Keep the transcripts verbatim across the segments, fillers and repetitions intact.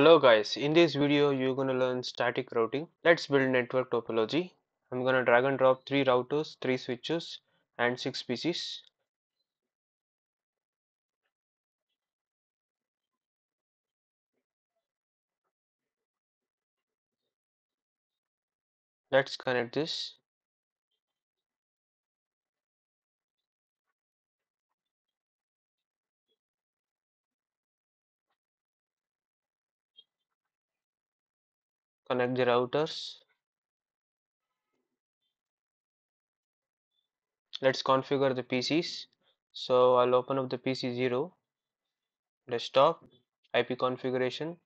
Hello guys, in this video you're going to learn static routing. Let's build network topology. I'm going to drag and drop three routers, three switches and six P Cs. Let's connect this. Connect the routers. Let's configure the P Cs. So I'll open up the P C zero desktop, I P configuration,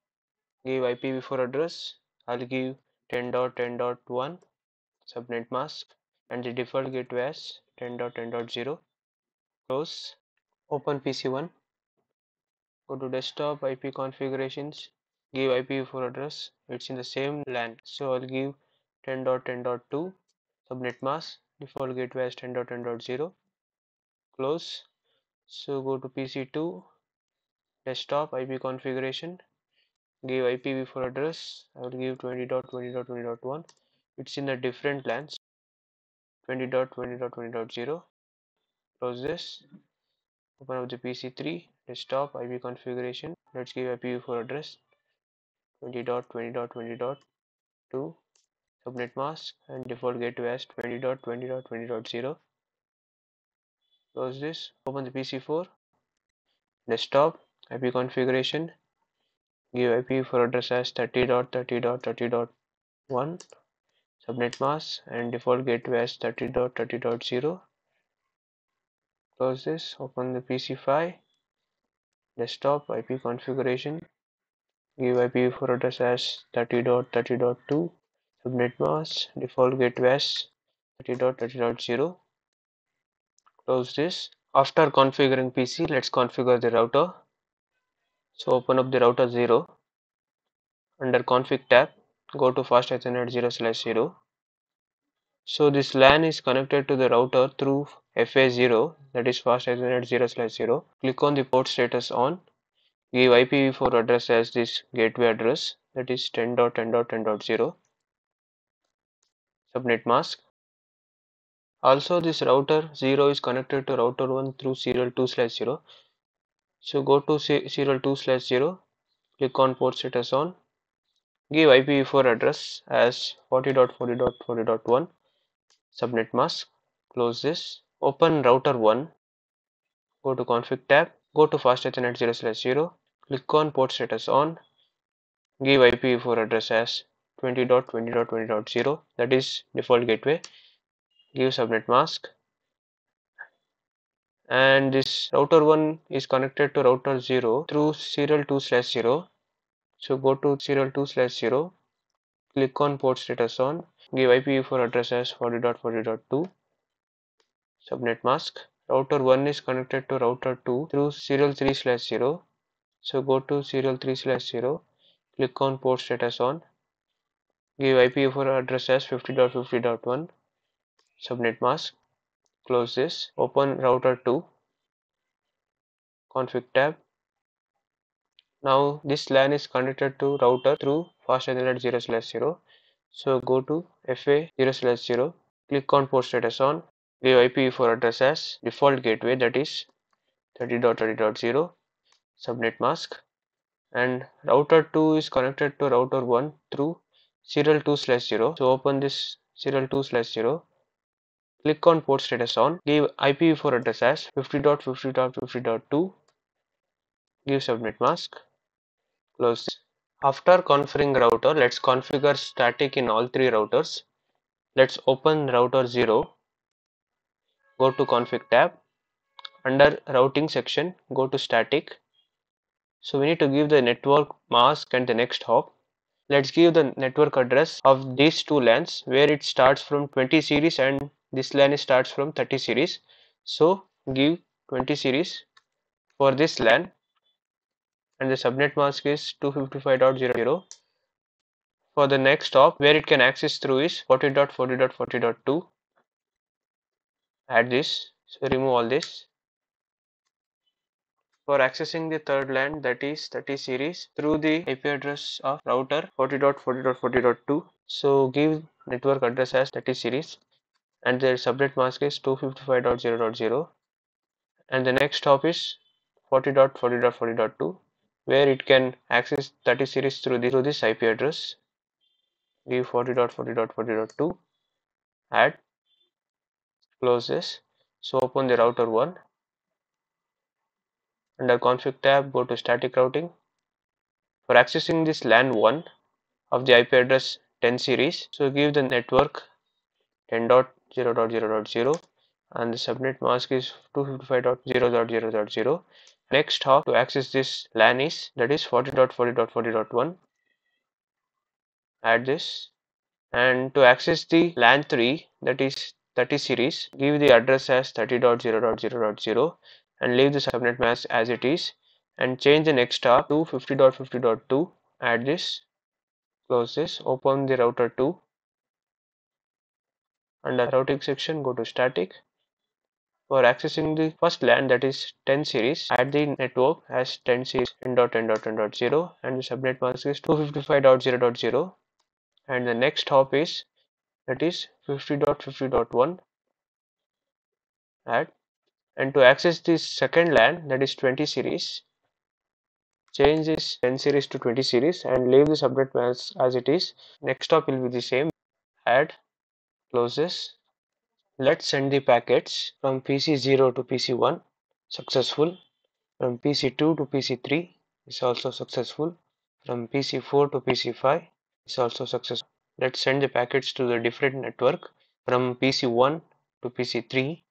give I P v four address, I'll give ten dot ten dot one subnet mask and the default gateway as ten dot ten dot zero. Close. Open P C one. Go to desktop, I P configurations. Give I P v four address, it's in the same LAN, so I'll give ten dot ten dot two, subnet mask, default gateway as ten dot ten dot zero, close. So go to P C two, desktop, I P configuration, give I P v four address, I will give twenty dot twenty dot twenty dot one, it's in a different LANs, twenty dot twenty dot twenty dot zero, close this. Open up the P C three, desktop, I P configuration, let's give I P v four address, twenty dot twenty dot twenty dot two, subnet mask and default gateway as twenty dot twenty dot twenty dot zero. Close this. Open the P C four, desktop, I P configuration, give I P v four address as thirty dot thirty dot thirty dot one, subnet mask and default gateway as thirty dot thirty dot zero. Close this. Open the P C five, desktop, I P configuration, give I P v four address as thirty dot thirty dot two, subnet mask, default gateway as thirty dot thirty dot zero. Close this. After configuring P C, let's configure the router. So open up the router zero. Under config tab, go to fast ethernet zero slash zero. So this LAN is connected to the router through F A zero, that is fast ethernet zero slash zero. Click on the port status on. Give I P v four address as this gateway address, that is ten dot ten dot ten dot zero, subnet mask. Also this router zero is connected to router one through serial two slash zero. So go to serial two slash zero, click on port status on, give I P v four address as forty dot forty dot forty dot one, subnet mask. Close this. Open router one, go to config tab, go to fast ethernet zero slash zero. Click on port status on, give I P v four address as twenty dot twenty dot twenty dot zero, that is default gateway, give subnet mask. And this router one is connected to router zero through serial two slash zero. So go to serial two slash zero, click on port status on, give I P v four address as forty dot forty dot two, subnet mask. Router one is connected to router two through serial three slash zero. So go to serial three slash zero, click on port status on, give I P v four address as fifty dot fifty dot one, subnet mask. Close this. Open router two, config tab. Now this LAN is connected to router through fast ethernet zero slash zero. So go to F A zero slash zero, click on port status on, give I P v four address as default gateway, that is thirty dot thirty dot zero, subnet mask. And router two is connected to router one through serial two slash zero. So open this serial two slash zero, click on port status on, give I P v four address as fifty dot fifty dot fifty dot two, give subnet mask. Close. After configuring router, let's configure static in all three routers. Let's open router zero, go to config tab, under routing section, go to static. So we need to give the network mask and the next hop. Let's give the network address of these two LANs where it starts from twenty series and this LAN starts from thirty series. So give twenty series for this LAN and the subnet mask is two fifty-five dot zero dot zero. For the next hop where it can access through is forty dot forty dot forty dot two. Add this. So remove all this. for accessing the third LAN, that is thirty series, through the I P address of router forty dot forty dot forty dot two. So give network address as thirty series and their subnet mask is two fifty-five dot zero dot zero, and the next hop is forty dot forty dot forty dot two, where it can access thirty series through, the, through this I P address. Give forty dot forty dot forty dot two, add, close this. So open the router one. Under config tab, go to static routing. For accessing this LAN one of the I P address ten series, so give the network ten dot zero dot zero dot zero and the subnet mask is two fifty-five dot zero dot zero dot zero. Next hop to access this LAN is, that is forty dot forty dot forty dot one. Add this, and to access the LAN three, that is thirty series, give the address as thirty dot zero dot zero dot zero and leave the subnet mask as it is and change the next hop to fifty dot fifty dot two. Add this, close this, open the router two. Under routing section, go to static. For accessing the first LAN, that is ten series, add the network as ten series ten dot ten dot ten dot zero and the subnet mask is two fifty-five dot zero dot zero, and the next hop is, that is fifty dot fifty dot one. Add, and to access this second LAN, that is twenty series, change this ten series to twenty series and leave the subnet mask as it is. Next hop will be the same. Add, close this. Let's send the packets from P C zero to P C one, successful. From P C two to P C three is also successful. From P C four to P C five is also successful. Let's send the packets to the different network from P C one to P C three.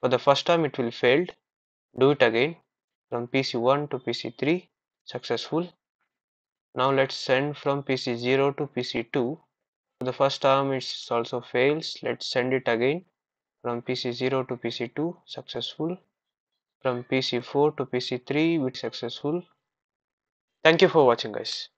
For the first time it will failed. Do it again. From P C one to P C three, successful. Now let's send from P C zero to P C two. The first time it also fails. Let's send it again. From P C zero to P C two, successful. From P C four to P C three, with successful. Thank you for watching, guys.